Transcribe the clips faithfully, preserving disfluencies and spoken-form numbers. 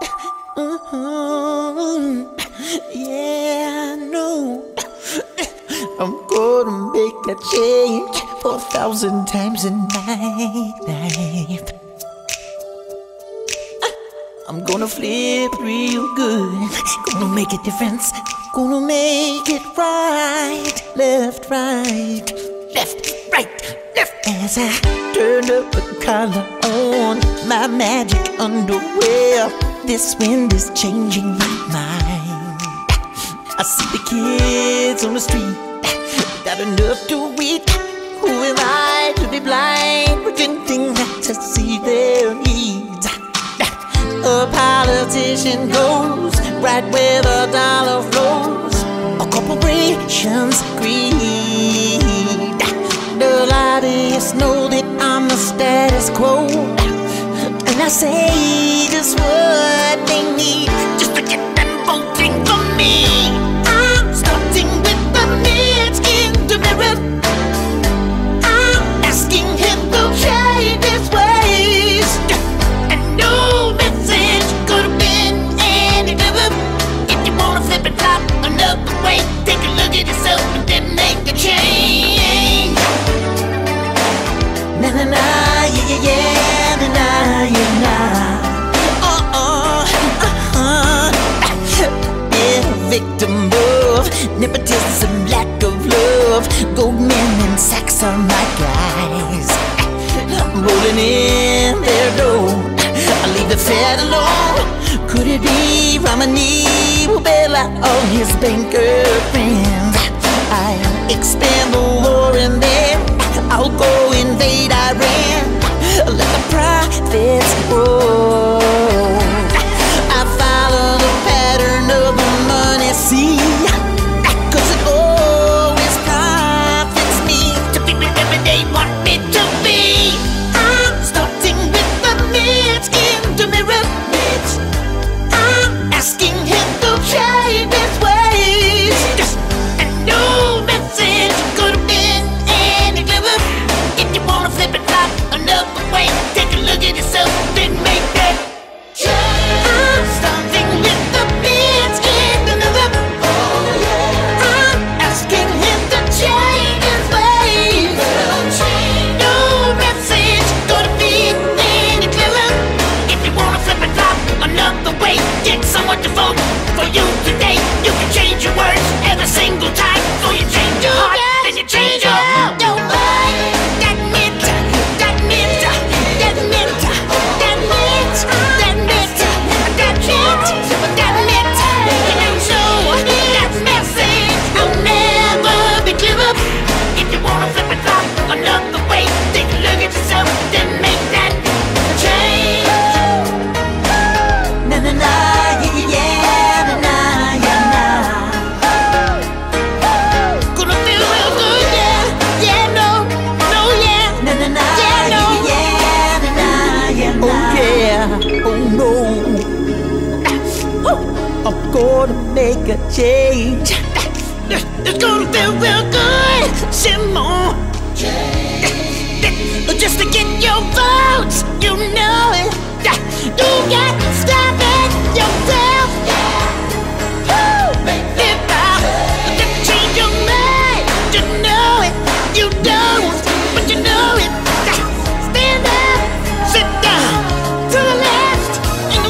Yeah, I know I'm gonna make a change for a thousand times a night. I'm gonna flip real good, gonna make a difference, gonna make it right. Left, right, left, right, left. As I turn up a collar on my magic underwear, this wind is changing my mind. I see the kids on the street, got enough to eat. Who am I to be blind, pretending not to see their needs? A politician goes right where the dollar flows. A corporation's greed. The lobbyists know that I'm the status quo, and I say just what they need just to get them voting for me. I'm starting with the meds in the mirror. I'm asking him to change his ways. And no message could have been any clearer. If you wanna flip it top another way, take a look at yourself and then make a change. Na na na, yeah yeah yeah. Victim of nepotism, lack of love. Goldman and Sachs are my guys. I'm rolling in their dough. I leave the Fed alone. Could it be Romney will bail out all his banker friends? I'll expand the war and then I'll go invade Iran. Let the profits grow. I follow the pattern of the money sea, cause it always profits me to be whatever they want me to be. I'm starting with the midge in the mirror. I'm asking him to change his ways. And no message could have been any clearer. If you wanna flip it top another way, take a look at yourself, then make that change. I'm starting with the midge in the mirror. Oh yeah. I'm asking him to change his ways. No message gonna be any clearer. If you wanna flip it top another way, get someone to vote for you today. You can change your words every single time. So you change your heart, then you change your mind. Don't mind that mint, that mint, that mint, that mint, that mint, that mint, that mint. And I'm sure that message will never be clearer. If you wanna flip it top another way, take a look at yourself, then make that change. Na na na, yeah, yeah, na na, yeah, na. Gonna feel real good, yeah, yeah, no, no, yeah, Na na na, yeah, no, yeah, na na, yeah, na. Oh yeah, oh no. Oh, I'm gonna make a change. It's gonna feel real good, Simon. Just to get your votes, you know it. You got to stop it yourself. If I can change your mind, you know it. You don't, but you know it. Stand up, sit down, to the left and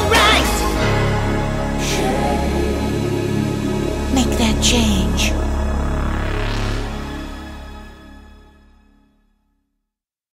the right. Make that change.